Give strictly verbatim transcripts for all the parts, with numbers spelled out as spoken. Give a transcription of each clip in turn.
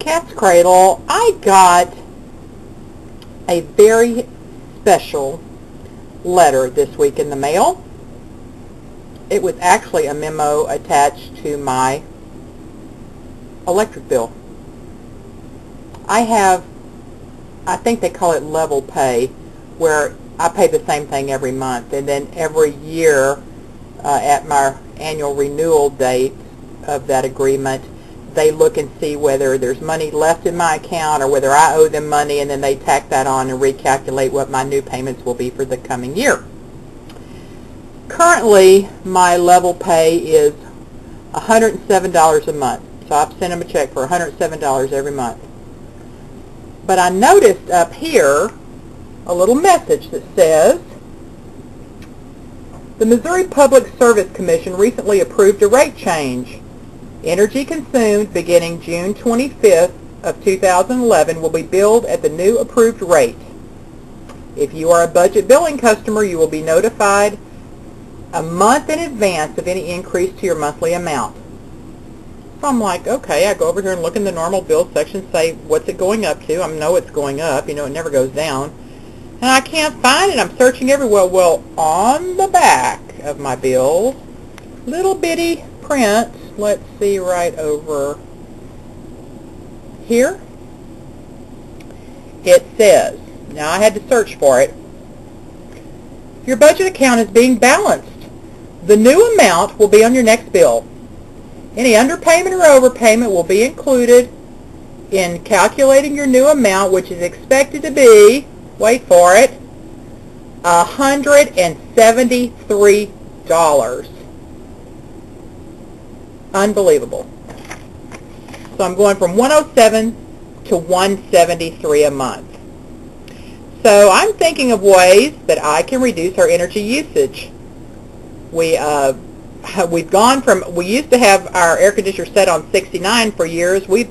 Katzcradul, I got a very special letter this week in the mail. It was actually a memo attached to my electric bill. I have, I think they call it level pay, where I pay the same thing every month, and then every year uh, at my annual renewal date of that agreement, they look and see whether there's money left in my account or whether I owe them money, and then they tack that on and recalculate what my new payments will be for the coming year. Currently, my level pay is one hundred seven dollars a month, so I've sent them a check for one hundred seven dollars every month. But I noticed up here a little message that says, the Missouri Public Service Commission recently approved a rate change. Energy consumed beginning June twenty-fifth of two thousand eleven will be billed at the new approved rate. If you are a budget billing customer, you will be notified a month in advance of any increase to your monthly amount. So I'm like, okay, I go over here and look in the normal bill section, say, what's it going up to? I know it's going up, you know, it never goes down. And I can't find it. I'm searching everywhere. Well, on the back of my bill, little bitty print, let's see, right over here, it says, now I had to search for it, your budget account is being balanced. The new amount will be on your next bill. Any underpayment or overpayment will be included in calculating your new amount, which is expected to be, wait for it, one hundred seventy-three dollars. Unbelievable. So I'm going from one oh seven to one seventy-three a month. So I'm thinking of ways that I can reduce our energy usage. We, uh, we've gone from, we used to have our air conditioner set on sixty-nine for years. We've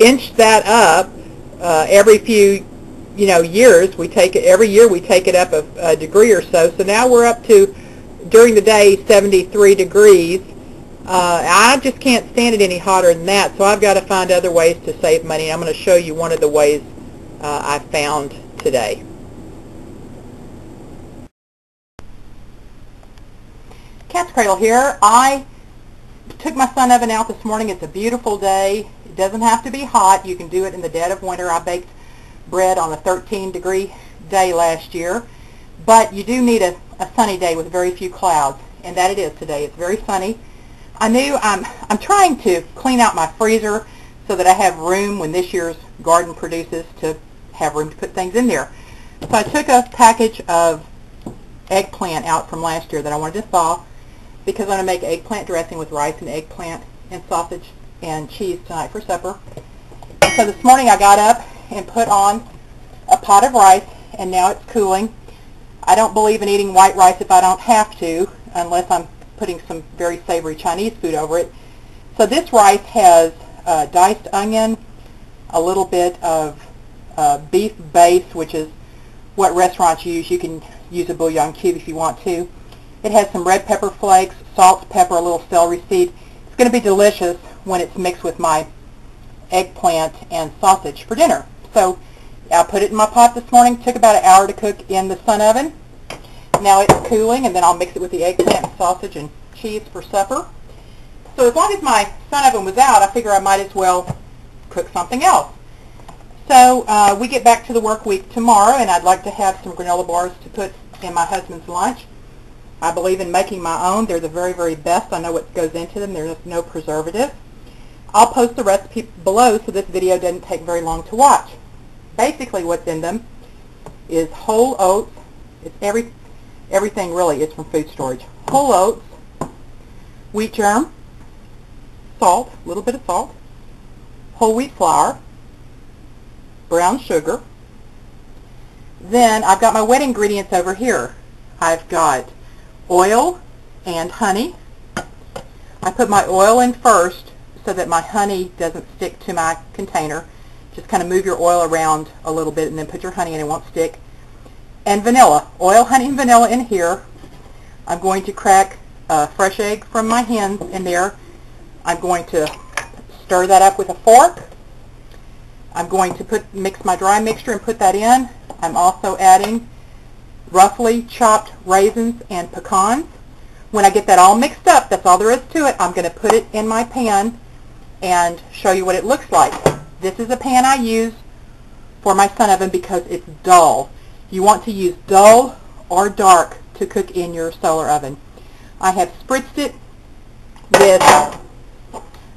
inched that up uh, every few, you know, years. We take it, every year we take it up a, a degree or so. So now we're up to, during the day, seventy-three degrees. Uh, I just can't stand it any hotter than that, so I've got to find other ways to save money. And I'm going to show you one of the ways uh, I found today. Katzcradul here. I took my Sun Oven out this morning. It's a beautiful day. It doesn't have to be hot. You can do it in the dead of winter. I baked bread on a thirteen degree day last year, but you do need a, a sunny day with very few clouds, and that it is today. It's very sunny. I knew I'm, I'm trying to clean out my freezer so that I have room when this year's garden produces to have room to put things in there. So I took a package of eggplant out from last year that I wanted to thaw, because I'm going to make eggplant dressing with rice and eggplant and sausage and cheese tonight for supper. And so this morning I got up and put on a pot of rice, and now it's cooling. I don't believe in eating white rice if I don't have to, unless I'm putting some very savory Chinese food over it. So this rice has uh, diced onion, a little bit of uh, beef base, which is what restaurants use. You can use a bouillon cube if you want to. It has some red pepper flakes, salt, pepper, a little celery seed. It's going to be delicious when it's mixed with my eggplant and sausage for dinner. So I put it in my pot this morning. Took about an hour to cook in the Sun Oven. Now it's cooling, and then I'll mix it with the eggplant and sausage and cheese for supper. So as long as my Sun Oven was out, I figure I might as well cook something else. So uh, we get back to the work week tomorrow, and I'd like to have some granola bars to put in my husband's lunch. I believe in making my own. They're the very, very best. I know what goes into them. There's no preservative. I'll post the recipe below so this video doesn't take very long to watch. Basically what's in them is whole oats. It's every Everything really is from food storage. Whole oats, wheat germ, salt, a little bit of salt, whole wheat flour, brown sugar. Then I've got my wet ingredients over here. I've got oil and honey. I put my oil in first so that my honey doesn't stick to my container. Just kind of move your oil around a little bit and then put your honey in, it won't stick. And vanilla, oil, honey, and vanilla in here. I'm going to crack a fresh egg from my hens in there. I'm going to stir that up with a fork. I'm going to put mix my dry mixture and put that in. I'm also adding roughly chopped raisins and pecans. When I get that all mixed up, that's all there is to it, I'm going to put it in my pan and show you what it looks like. This is a pan I use for my Sun Oven because it's dull. You want to use dull or dark to cook in your solar oven. I have spritzed it with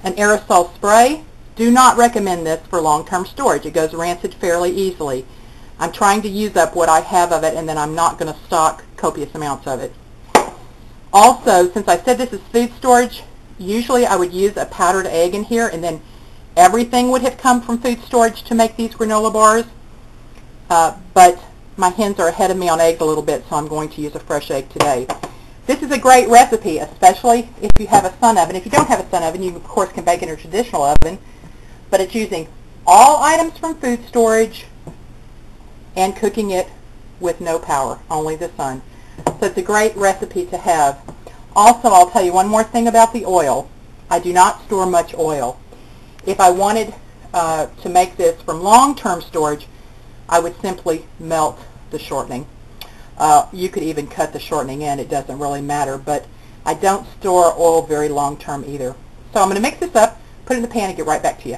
an aerosol spray. Do not recommend this for long-term storage. It goes rancid fairly easily. I'm trying to use up what I have of it, and then I'm not going to stock copious amounts of it. Also, since I said this is food storage, usually I would use a powdered egg in here, and then everything would have come from food storage to make these granola bars. Uh, but my hens are ahead of me on eggs a little bit, so I'm going to use a fresh egg today. This is a great recipe, especially if you have a Sun Oven. If you don't have a Sun Oven, you of course can bake in a traditional oven, but it's using all items from food storage and cooking it with no power, only the sun. So it's a great recipe to have. Also, I'll tell you one more thing about the oil. I do not store much oil. If I wanted uh, to make this from long-term storage, I would simply melt the shortening. Uh, you could even cut the shortening in. It doesn't really matter, but I don't store oil very long-term either. So I'm going to mix this up, put it in the pan, and get right back to you.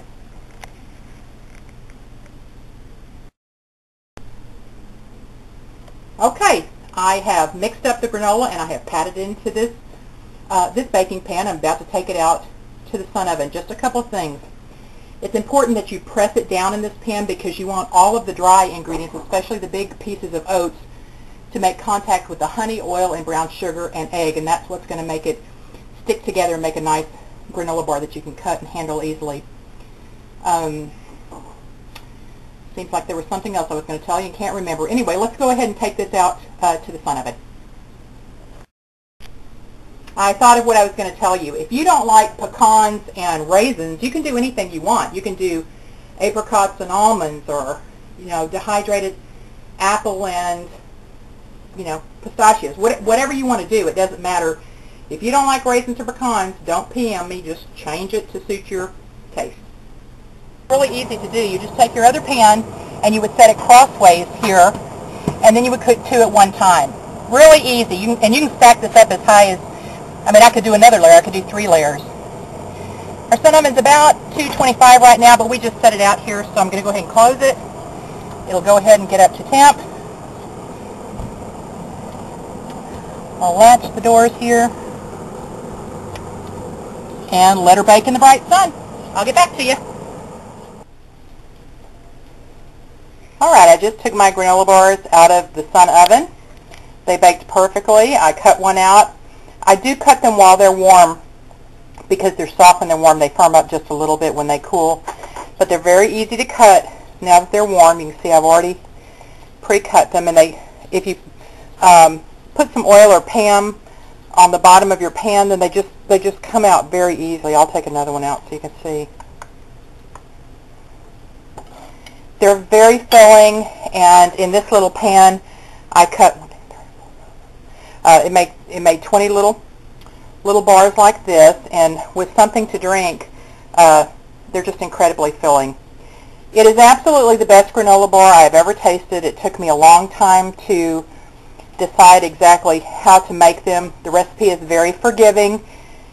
Okay, I have mixed up the granola and I have patted it into this, uh, this baking pan. I'm about to take it out to the Sun Oven. Just a couple of things. It's important that you press it down in this pan because you want all of the dry ingredients, especially the big pieces of oats, to make contact with the honey, oil, and brown sugar and egg, and that's what's going to make it stick together and make a nice granola bar that you can cut and handle easily. Um, seems like there was something else I was going to tell you and can't remember. Anyway, let's go ahead and take this out uh, to the Sun Oven. I thought of what I was going to tell you. If you don't like pecans and raisins, you can do anything you want. You can do apricots and almonds, or, you know, dehydrated apple and, you know, pistachios. What, whatever you want to do, it doesn't matter. If you don't like raisins or pecans, don't P M me. Just change it to suit your taste. Really easy to do. You just take your other pan and you would set it crossways here, and then you would cook two at one time. Really easy. You can, and you can stack this up as high as, I mean, I could do another layer. I could do three layers. Our Sun Oven is about two twenty-five right now, but we just set it out here, so I'm going to go ahead and close it. It'll go ahead and get up to temp. I'll latch the doors here and let her bake in the bright sun. I'll get back to you. Alright, I just took my granola bars out of the Sun Oven. They baked perfectly. I cut one out. I do cut them while they're warm because they're soft and they're warm. They firm up just a little bit when they cool. But they're very easy to cut now that they're warm. You can see I've already pre-cut them. And they, if you um, put some oil or P A M on the bottom of your pan, then they just, they just come out very easily. I'll take another one out so you can see. They're very filling, and in this little pan, I cut Uh, it made it made twenty little little bars like this, and with something to drink, uh, they're just incredibly filling. It is absolutely the best granola bar I have ever tasted. It took me a long time to decide exactly how to make them. The recipe is very forgiving.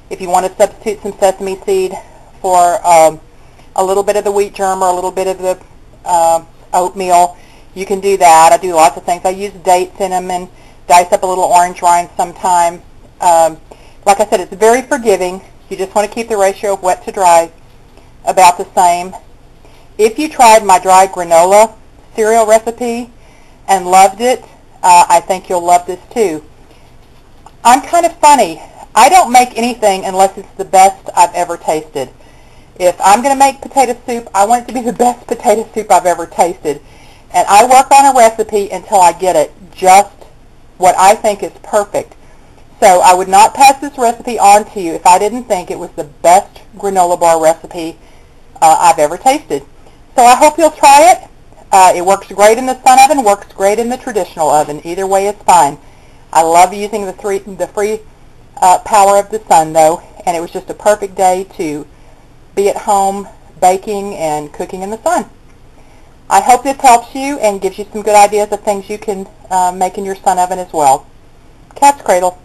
If you want to substitute some sesame seed for um, a little bit of the wheat germ or a little bit of the uh, oatmeal, you can do that. I do lots of things. I use dates in them and dice up a little orange rind sometime. Um, like I said, it's very forgiving. You just want to keep the ratio of wet to dry about the same. If you tried my dry granola cereal recipe and loved it, uh, I think you'll love this too. I'm kind of funny. I don't make anything unless it's the best I've ever tasted. If I'm going to make potato soup, I want it to be the best potato soup I've ever tasted. And I work on a recipe until I get it just what I think is perfect. So I would not pass this recipe on to you if I didn't think it was the best granola bar recipe uh, I've ever tasted. So I hope you'll try it. Uh, it works great in the Sun Oven, works great in the traditional oven. Either way is fine. I love using the, three, the free uh, power of the sun though, and it was just a perfect day to be at home baking and cooking in the sun. I hope this helps you and gives you some good ideas of things you can uh, make in your Sun Oven as well. Katzcradul.